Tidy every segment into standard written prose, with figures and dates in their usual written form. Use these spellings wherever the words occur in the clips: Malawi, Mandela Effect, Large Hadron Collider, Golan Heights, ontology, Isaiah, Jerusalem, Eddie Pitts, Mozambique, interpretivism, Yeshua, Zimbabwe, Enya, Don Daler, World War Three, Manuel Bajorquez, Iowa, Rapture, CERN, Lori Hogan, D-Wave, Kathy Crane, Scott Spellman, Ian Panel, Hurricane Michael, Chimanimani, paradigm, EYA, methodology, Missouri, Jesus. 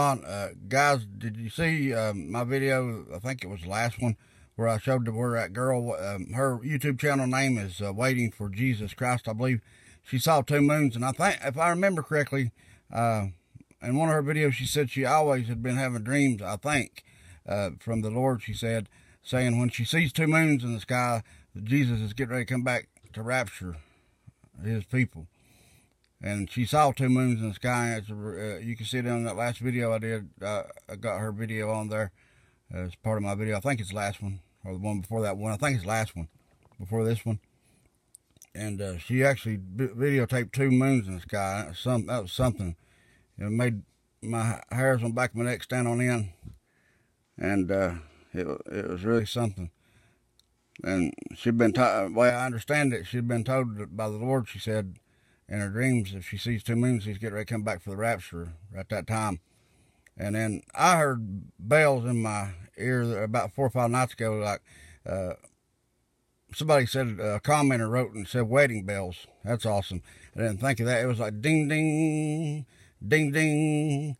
John, guys, did you see my video? I think it was the last one where I showed where that girl, her YouTube channel name is Waiting for Jesus Christ, I believe. She saw two moons, and I think, if I remember correctly, in one of her videos, she said she always had been having dreams, I think, from the Lord, she said, saying when she sees two moons in the sky, Jesus is getting ready to come back to rapture his people. And she saw two moons in the sky. It's, you can see it in that last video I did. I got her video on there as part of my video. I think it's the last one, or the one before that one. I think it's the last one before this one. And she actually videotaped two moons in the sky. That was something. It made my hairs on the back of my neck stand on end. And it was really something. And she'd been told, the way I understand it, she'd been told by the Lord, she said, in her dreams, if she sees two moons, he's getting ready to come back for the rapture at that time. And then I heard bells in my ear about 4 or 5 nights ago, like somebody said, a commenter wrote and said, wedding bells. That's awesome. I didn't think of that. It was like ding, ding, ding, ding,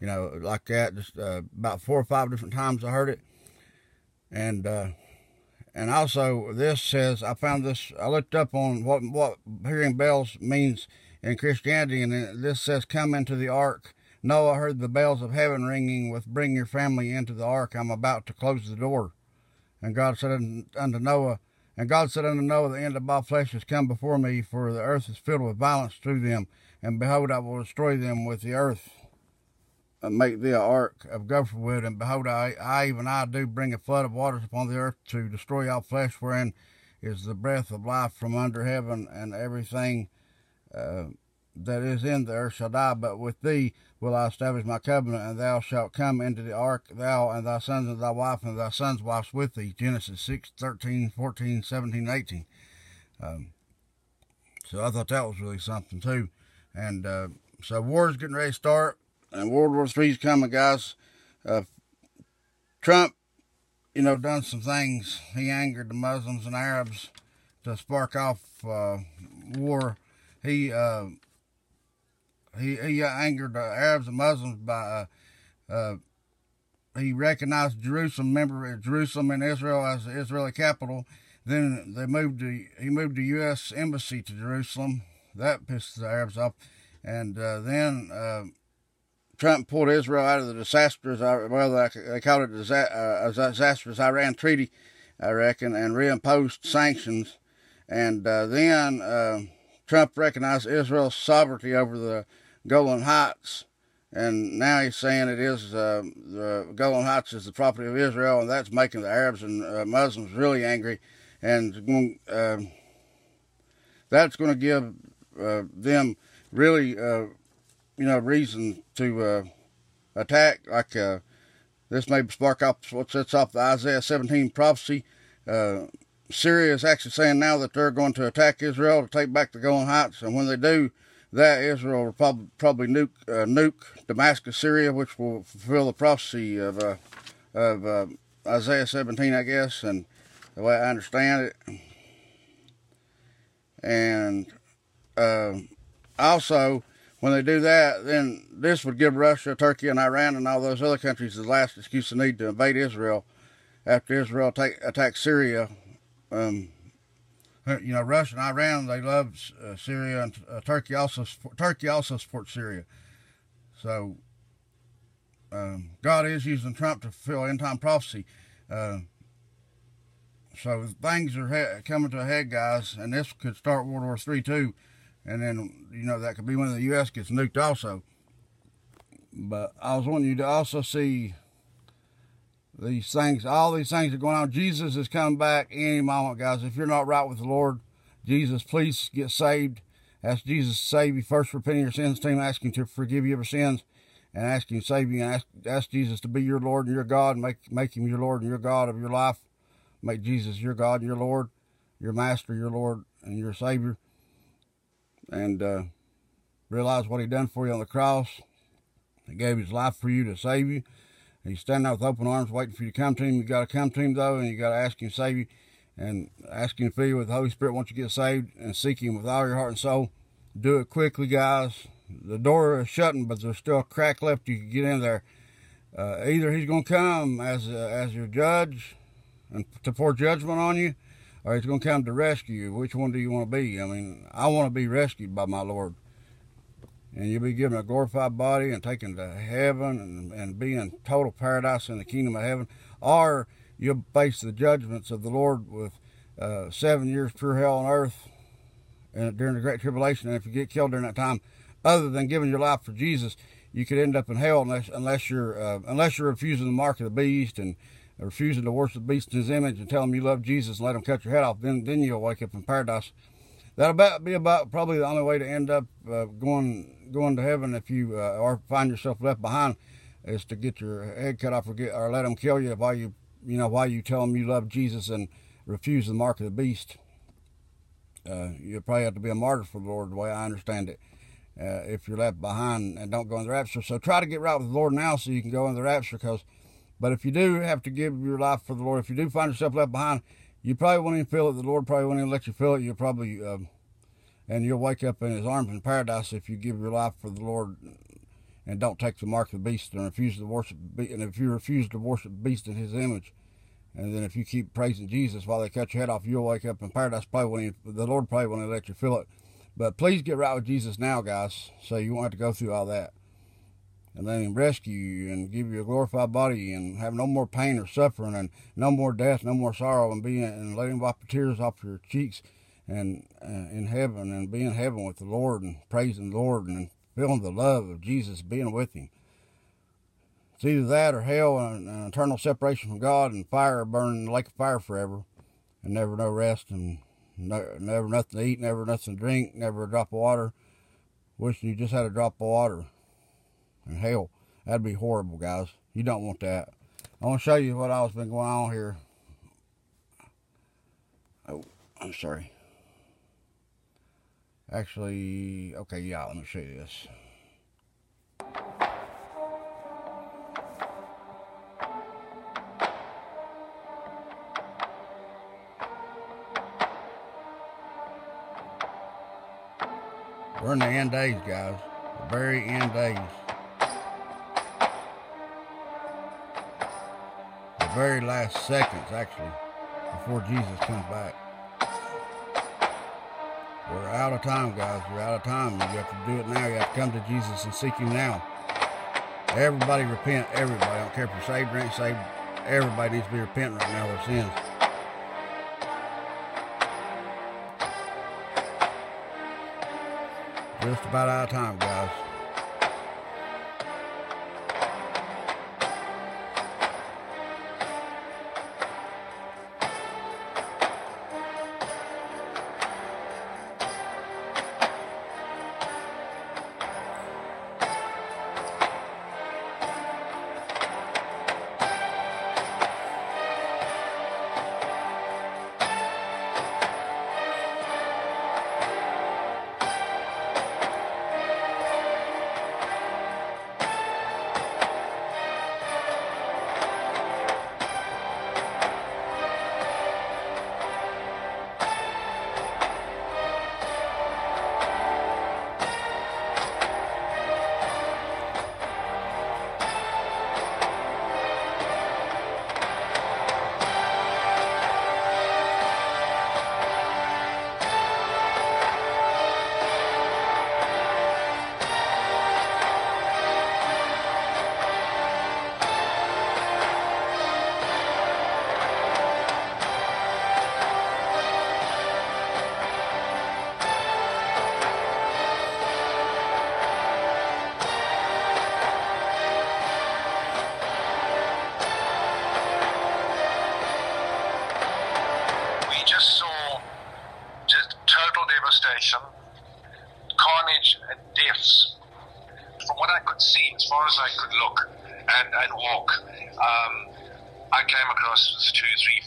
you know, like that. Just about 4 or 5 different times I heard it. And also, this says, I found this, I looked up on what hearing bells means in Christianity, and this says, come into the ark. Noah heard the bells of heaven ringing with, bring your family into the ark. I'm about to close the door. And God said unto Noah, the end of all flesh has come before me, for the earth is filled with violence through them. And behold, I will destroy them with the earth, and make thee an ark of gopher wood, and behold, I do bring a flood of waters upon the earth to destroy all flesh, wherein is the breath of life from under heaven, and everything that is in the earth shall die. But with thee will I establish my covenant, and thou shalt come into the ark, thou and thy sons and thy wife and thy sons' wives with thee. Genesis 6, 13, 14, 17, 18. So I thought that was really something too. And so war's getting ready to start. And World War III is coming, guys. Trump, you know, done some things. He angered the Muslims and Arabs to spark off war. He angered the Arabs and Muslims by he recognized Jerusalem, remember Jerusalem in Israel as the Israeli capital. Then they moved to he moved the U.S. embassy to Jerusalem. That pissed the Arabs off, and then. Trump pulled Israel out of the disastrous, well, they called it a disastrous Iran treaty, I reckon, and reimposed sanctions. And then Trump recognized Israel's sovereignty over the Golan Heights. And now he's saying it is, the Golan Heights is the property of Israel, and that's making the Arabs and Muslims really angry. And that's going to give them really... you know, reason to attack, like this may spark off what sets off the Isaiah 17 prophecy. Syria is actually saying now that they're going to attack Israel to take back the Golan Heights, and when they do that, Israel will probably nuke Damascus, Syria, which will fulfill the prophecy of Isaiah 17, I guess, and the way I understand it. And also, when they do that, then this would give Russia, Turkey, and Iran, and all those other countries the last excuse they need to invade Israel after Israel attacks Syria. You know, Russia and Iran, they love Syria, and Turkey also supports Syria. So God is using Trump to fulfill end-time prophecy. So things are coming to a head, guys, and this could start World War III, too. And then, you know, that could be when the U.S. gets nuked also. But I was wanting you to also see these things. All these things are going on. Jesus is coming back any moment, guys. If you're not right with the Lord, Jesus, please get saved. Ask Jesus to save you. First, repent of your sins. Team, ask him to forgive you of your sins. And ask him to save you. And ask Jesus to be your Lord and your God. Make him your Lord and your God of your life. Make Jesus your God and your Lord, your Master, your Lord, and your Savior. And realize what he done for you on the cross. He gave his life for you to save you. He's standing there with open arms waiting for you to come to him. You got to come to him, though, and you got to ask him to save you. And ask him to fill you with the Holy Spirit once you get saved, and seek him with all your heart and soul. Do it quickly, guys. The door is shutting, but there's still a crack left. You can get in there. Either he's going to come as your judge and to pour judgment on you, or he's going to come to rescue you. Which one do you want to be? I mean, I want to be rescued by my Lord. And you'll be given a glorified body and taken to heaven and be in total paradise in the kingdom of heaven. Or you'll face the judgments of the Lord with 7 years pure hell on earth and during the Great Tribulation. And if you get killed during that time, other than giving your life for Jesus, you could end up in hell unless you're refusing the mark of the beast and refusing to worship the beast in his image and tell him you love Jesus and let him cut your head off. Then you'll wake up in paradise. That'll be about probably the only way to end up going to heaven if you or find yourself left behind, is to get your head cut off or let them kill you while you tell them you love Jesus and refuse the mark of the beast. You'll probably have to be a martyr for the Lord, the way I understand it, if you're left behind and don't go in the rapture. So try to get right with the Lord now so you can go in the rapture. But if you do have to give your life for the Lord, if you do find yourself left behind, you probably won't even feel it. The Lord probably won't even let you feel it. You'll probably, and you'll wake up in his arms in paradise if you give your life for the Lord and don't take the mark of the beast and refuse to worship. And if you refuse to worship the beast in his image, and then if you keep praising Jesus while they cut your head off, you'll wake up in paradise. The Lord probably won't even let you feel it. But please get right with Jesus now, guys, so you won't have to go through all that. And let him rescue you and give you a glorified body and have no more pain or suffering and no more death, no more sorrow, and let him wipe the tears off your cheeks and in heaven, and be in heaven with the Lord and praising the Lord and feeling the love of Jesus being with him. It's either that or hell and an eternal separation from God and fire, burning in the lake of fire forever and never no rest and never nothing to eat, never nothing to drink, never a drop of water, wishing you just had a drop of water. And hell, that'd be horrible, guys. You don't want that. I want to show you what else has been going on here. Oh, I'm sorry. Actually, okay, yeah, let me show you this. We're in the end days, guys. The very end days. Very last seconds, actually, before Jesus comes back. We're out of time, guys. We're out of time. You have to do it now. You have to come to Jesus and seek him now. Everybody repent. Everybody. I don't care if you're saved or ain't saved. Everybody needs to be repenting right now of their sins. Just about out of time, guys. Carnage and deaths from what I could see, as far as I could look and walk. I came across 200,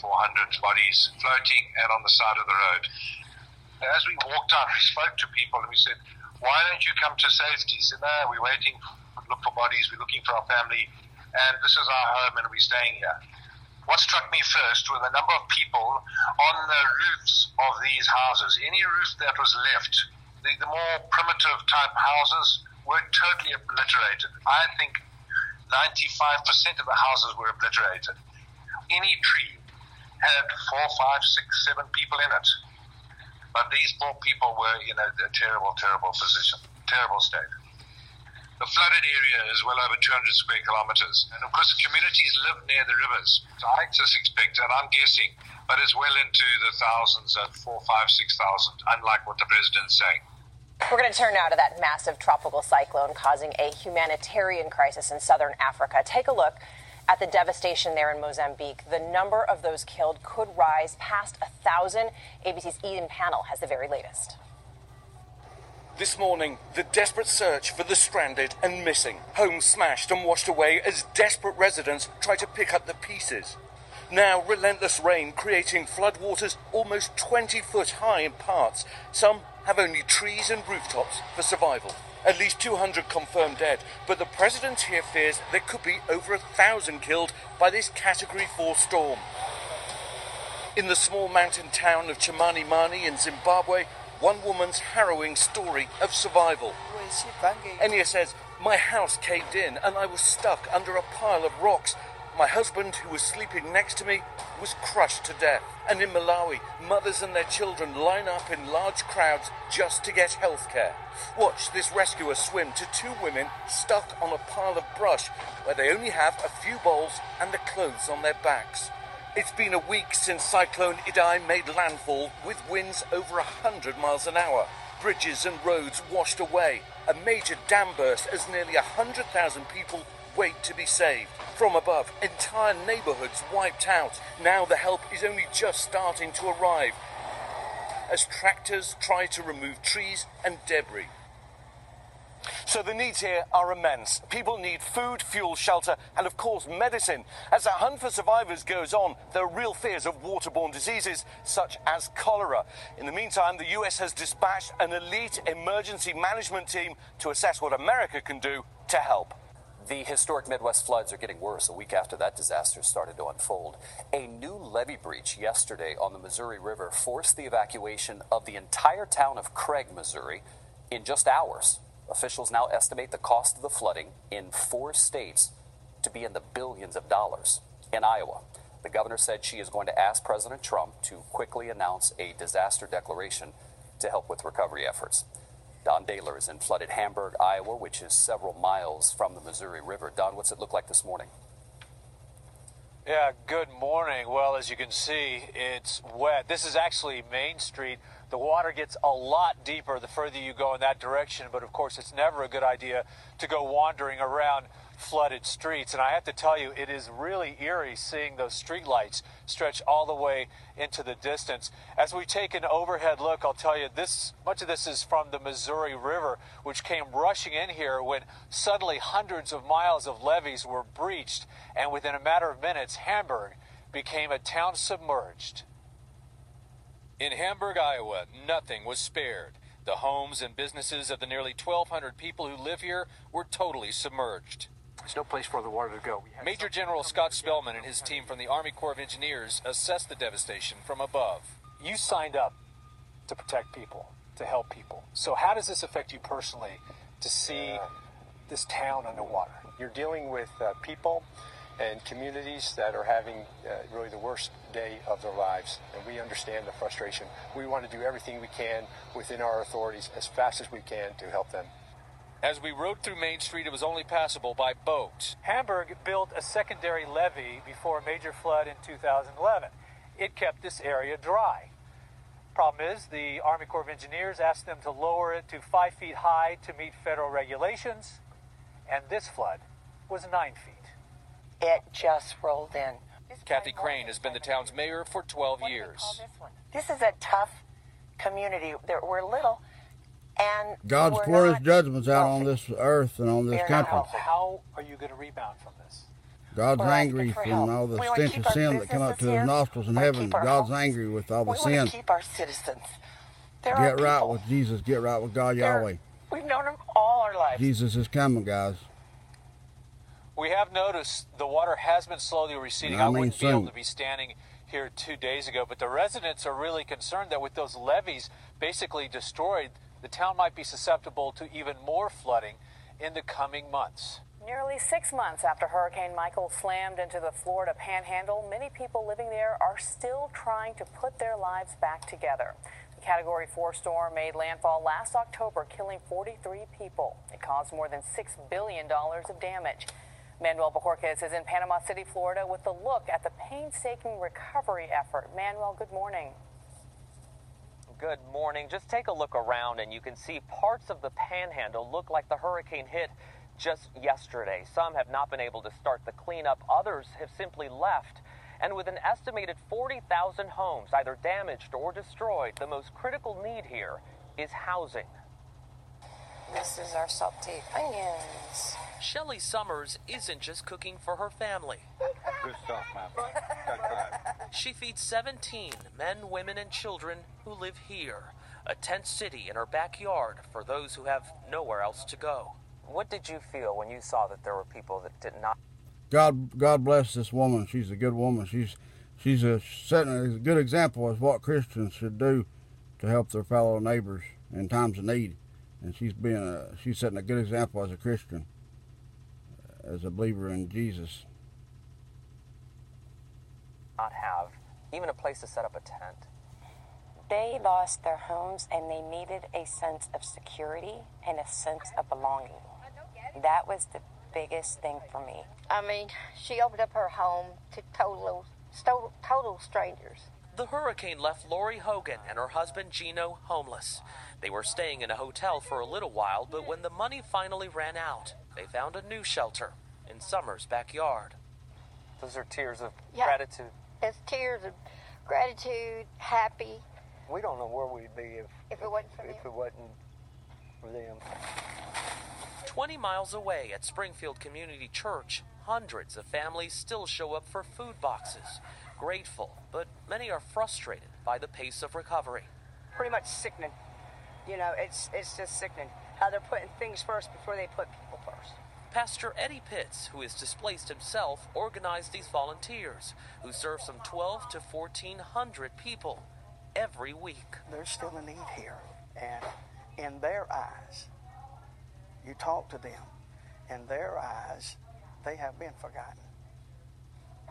300, 400 bodies floating and on the side of the road. As we walked out, we spoke to people and we said, "Why don't you come to safety?" He said, "No, we're waiting to look for bodies, we're looking for our family, and this is our home and we're staying here." What struck me first were the number of people on the roofs of these houses. Any roof that was left, the more primitive type houses, were totally obliterated. I think 95% of the houses were obliterated. Any tree had 4, 5, 6, 7 people in it. But these poor people were in a terrible, terrible position, terrible state. The flooded area is well over 200 square kilometers. And of course, communities live near the rivers. So I just expect, and I'm guessing, but it's well into the thousands of 4,000, 5,000, 6,000, unlike what the president's saying. We're going to turn now to that massive tropical cyclone causing a humanitarian crisis in southern Africa. Take a look at the devastation there in Mozambique. The number of those killed could rise past 1,000. ABC's Ian Panel has the very latest. This morning, the desperate search for the stranded and missing. Homes smashed and washed away as desperate residents try to pick up the pieces. Now, relentless rain creating floodwaters almost 20 foot high in parts. Some have only trees and rooftops for survival. At least 200 confirmed dead, but the president here fears there could be over 1,000 killed by this Category 4 storm. In the small mountain town of Chimanimani in Zimbabwe, one woman's harrowing story of survival. Enya says, "My house caved in and I was stuck under a pile of rocks. My husband, who was sleeping next to me, was crushed to death." And in Malawi, mothers and their children line up in large crowds just to get health care. Watch this rescuer swim to two women stuck on a pile of brush where they only have a few bowls and the clothes on their backs. It's been a week since Cyclone Idai made landfall with winds over 100 miles an hour. Bridges and roads washed away. A major dam burst as nearly 100,000 people wait to be saved. From above, entire neighbourhoods wiped out. Now the help is only just starting to arrive as tractors try to remove trees and debris. So the needs here are immense. People need food, fuel, shelter, and of course medicine. As the hunt for survivors goes on, there are real fears of waterborne diseases such as cholera. In the meantime, the US has dispatched an elite emergency management team to assess what America can do to help. The historic Midwest floods are getting worse a week after that disaster started to unfold. A new levee breach yesterday on the Missouri River forced the evacuation of the entire town of Craig, Missouri, in just hours. Officials now estimate the cost of the flooding in 4 states to be in the billions of dollars. In Iowa, the governor said she is going to ask President Trump to quickly announce a disaster declaration to help with recovery efforts. Don Daler is in flooded Hamburg, Iowa, which is several miles from the Missouri River. Don, what's it look like this morning? Yeah, good morning. Well, as you can see, it's wet. This is actually Main Street. The water gets a lot deeper the further you go in that direction, but of course it's never a good idea to go wandering around flooded streets. And I have to tell you, it is really eerie seeing those street lights stretch all the way into the distance. As we take an overhead look, I'll tell you, this much of this is from the Missouri River, which came rushing in here when suddenly hundreds of miles of levees were breached, and within a matter of minutes, Hamburg became a town submerged. In Hamburg, Iowa, nothing was spared. The homes and businesses of the nearly 1,200 people who live here were totally submerged. There's no place for the water to go. Major General Scott Spellman and his team from the Army Corps of Engineers assessed the devastation from above. You signed up to protect people, to help people. So how does this affect you personally to see this town underwater? You're dealing with people and communities that are having really the worst day of their lives, and we understand the frustration. We want to do everything we can within our authorities as fast as we can to help them. As we rode through Main Street, it was only passable by boat. Hamburg built a secondary levee before a major flood in 2011. It kept this area dry. Problem is, the Army Corps of Engineers asked them to lower it to 5 feet high to meet federal regulations, and this flood was 9 feet. It just rolled in. Kathy Crane has been the town's mayor for 12 years. This is a tough community. We're little. And God's poorest judgments out on this earth and on this country. How are you going to rebound from this? God's angry from all the stench of sin that come up to his nostrils in heaven. God's angry with all the sin. We keep our citizens. Get right with Jesus. Get right with God Yahweh. We've known him all our lives. Jesus is coming, guys. We have noticed the water has been slowly receding. I wouldn't be able to be standing here 2 days ago, but the residents are really concerned that with those levees basically destroyed, the town might be susceptible to even more flooding. in the coming months. Nearly 6 months after Hurricane Michael slammed into the Florida panhandle, many people living there are still trying to put their lives back together. The Category 4 storm made landfall last October, killing 43 people. It caused more than $6 billion of damage. Manuel Bajorquez is in Panama City, Florida, with a look at the painstaking recovery effort. Manuel, good morning. Good morning. Just take a look around, and you can see parts of the panhandle look like the hurricane hit just yesterday. Some have not been able to start the cleanup. Others have simply left. And with an estimated 40,000 homes either damaged or destroyed, the most critical need here is housing. This is our sauteed onions. Shelly Summers isn't just cooking for her family. Good stuff, Mom. She feeds 17 men, women, and children who live here, a tent city in her backyard for those who have nowhere else to go. What did you feel when you saw that there were people that did not? God bless this woman. She's a good woman. She's setting a good example of what Christians should do to help their fellow neighbors in times of need. And she's setting a good example as a Christian, as a believer in Jesus. Not have even a place to set up a tent. They lost their homes and they needed a sense of security and a sense of belonging. That was the biggest thing for me. I mean, she opened up her home to total strangers. The hurricane left Lori Hogan and her husband Gino homeless. They were staying in a hotel for a little while, but when the money finally ran out, they found a new shelter in Summer's backyard. Those are tears of gratitude. It's tears of gratitude, happy. We don't know where we'd be if it wasn't for them. 20 miles away at Springfield Community Church, hundreds of families still show up for food boxes, grateful, but many are frustrated by the pace of recovery. Pretty much sickening. You know, it's just sickening how they're putting things first before they put people first. Pastor Eddie Pitts, who is displaced himself, organized these volunteers who serve some 12 to 1,400 people every week. There's still a need here, and in their eyes, you talk to them, in their eyes, they have been forgotten.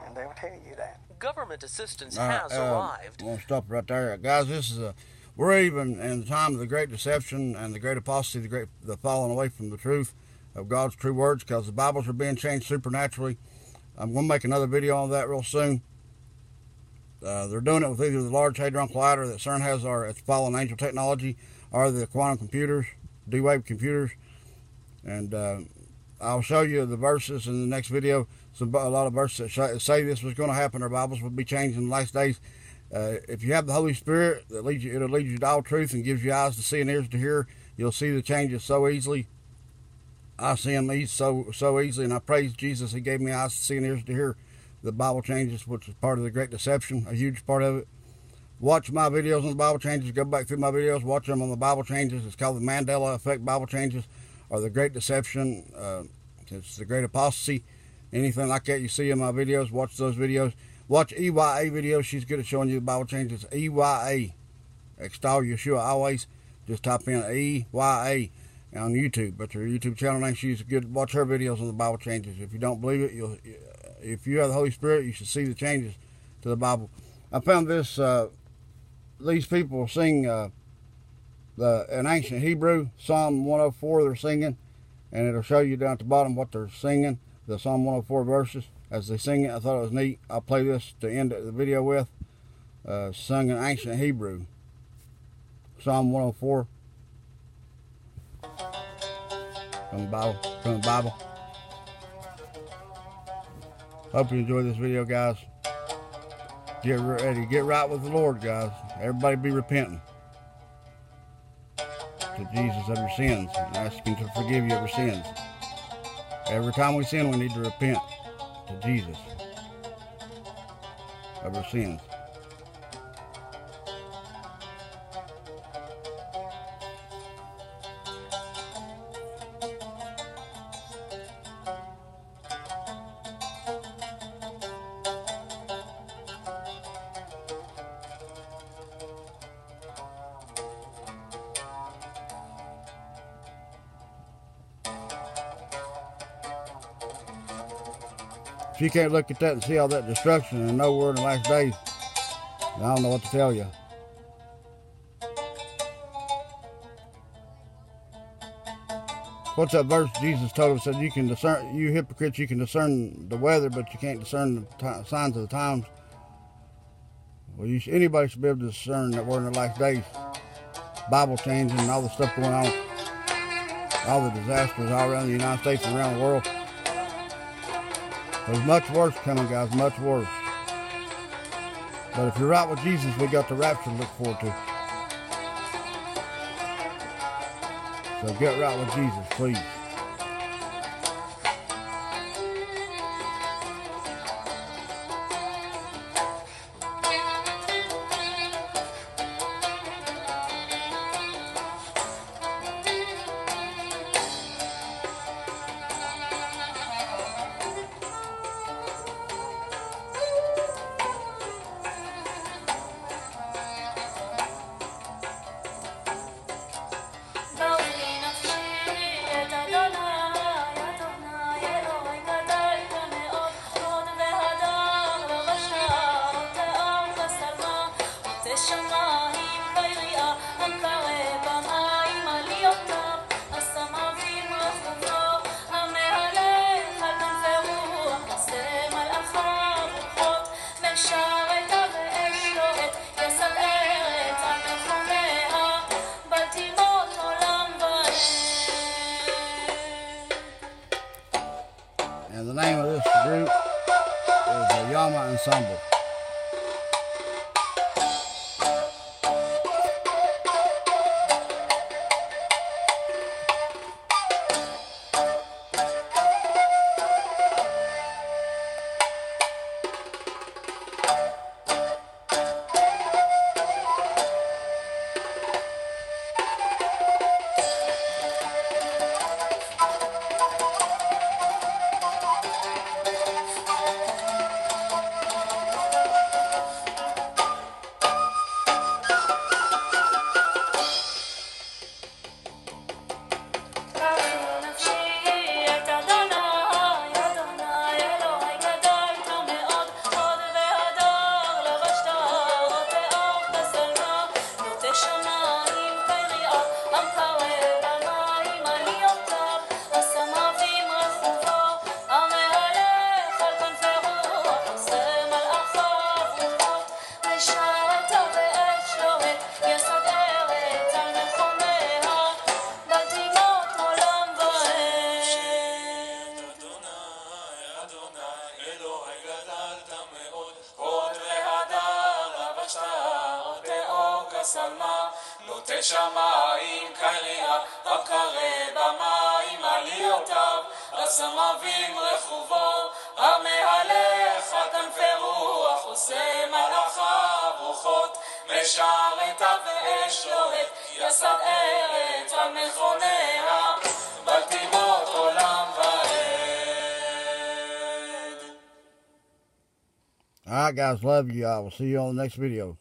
And they will tell you that. Government assistance has arrived. I'm going to stop right there. Guys, this is we're even in the time of the great deception and the great apostasy, the falling away from the truth of God's true words, because the Bibles are being changed supernaturally. I'm going to make another video on that real soon. They're doing it with either the Large Hadron Collider that CERN has, or it's fallen angel technology, or the quantum computers, D-Wave computers. And I'll show you the verses in the next video. So a lot of verses that say this was going to happen. Our Bibles will be changed in the last days. If you have the Holy Spirit, that leads you, it'll lead you to all truth and gives you eyes to see and ears to hear. You'll see the changes so easily. I see them so easily, and I praise Jesus. He gave me eyes to see and ears to hear. The Bible changes, which is part of the great deception, a huge part of it. Watch my videos on the Bible changes. Go back through my videos. Watch them on the Bible changes. It's called the Mandela Effect Bible changes, or the great deception. It's the great apostasy. Anything like that you see in my videos, watch those videos. Watch EYA videos. She's good at showing you the Bible changes. EYA. Extol Yeshua always. Just type in EYA on YouTube. But her YouTube channel name, she's good. Watch her videos on the Bible changes. If you don't believe it, if you have the Holy Spirit, you should see the changes to the Bible. I found this. These people sing an ancient Hebrew, Psalm 104 they're singing. And it'll show you down at the bottom what they're singing. The Psalm 104 verses as they sing it. I thought it was neat. I'll play this to end the video with. Sung in ancient Hebrew. Psalm 104. From the Bible. Hope you enjoy this video, guys. Get ready. Get right with the Lord, guys. Everybody be repenting to Jesus of your sins and ask Him to forgive you of your sins. Every time we sin, we need to repent to Jesus of our sins. If you can't look at that and see all that destruction and know we're in the last days, I don't know what to tell you. What's that verse Jesus told us? Said you can discern, you hypocrites, you can discern the weather, but you can't discern the signs of the times. Well, you should, anybody should be able to discern that we're in the last days. Bible changing and all the stuff going on. All the disasters all around the United States and around the world. There's much worse coming, guys, much worse. But if you're right with Jesus, we got the rapture to look forward to. So get right with Jesus, please. Ensemble. Alright guys, love you. I will see you on the next video.